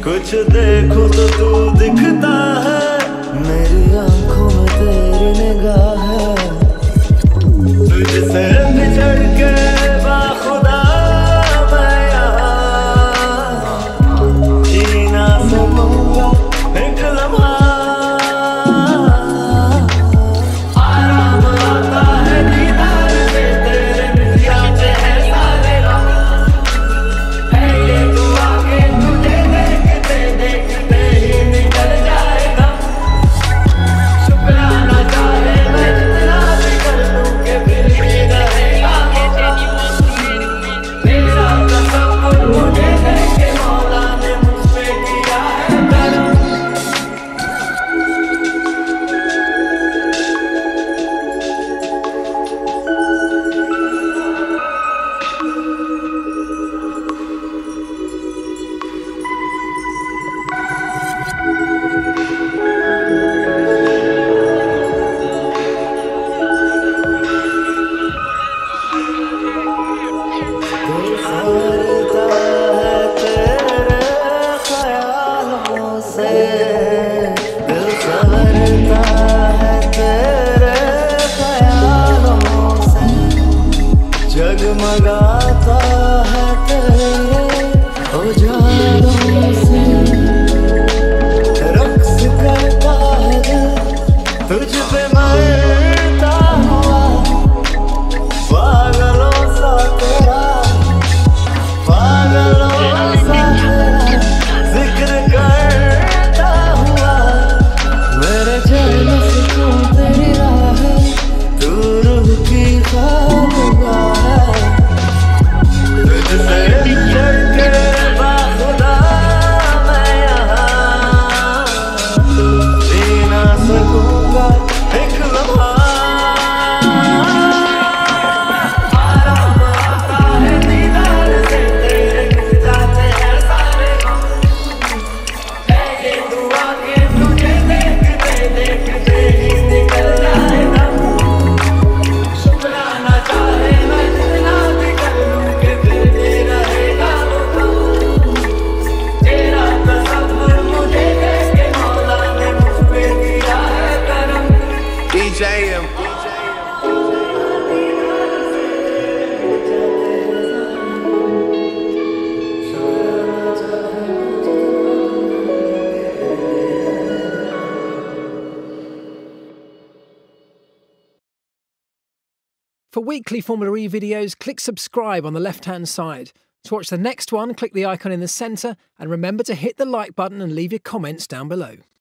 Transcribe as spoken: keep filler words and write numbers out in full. कुछ देखो तो तू दिखता है मेरी आंखों में तेरी निगाह है तुझसे बिछड़ के बाखुदा मैं यहाँ जीना सकूँगा एक लम्हा आराम आता है दीदार से तेरे मिलिया से है सारे रात है ये तू आगे तुझे देखते देखते ही निकल जाएगा शुक्राना चाहे मैं जितना भी कर दूँ के फिर भी रहेगा मेरा तसव्वुर मुझे देखे मौला ने मुझ पे किया है जगमगाता है तेरे उजालों से रक्स करता है तुझ पे मरता हुआ पागलों सा तेरा पागलों सा जिक्र करता हुआ मेरे जन्म से तू तेरी राह तू रूह की खातगा For weekly Formula E videos, click subscribe on the left-hand side. To watch the next one, click the icon in the centre and remember to hit the like button and leave your comments down below.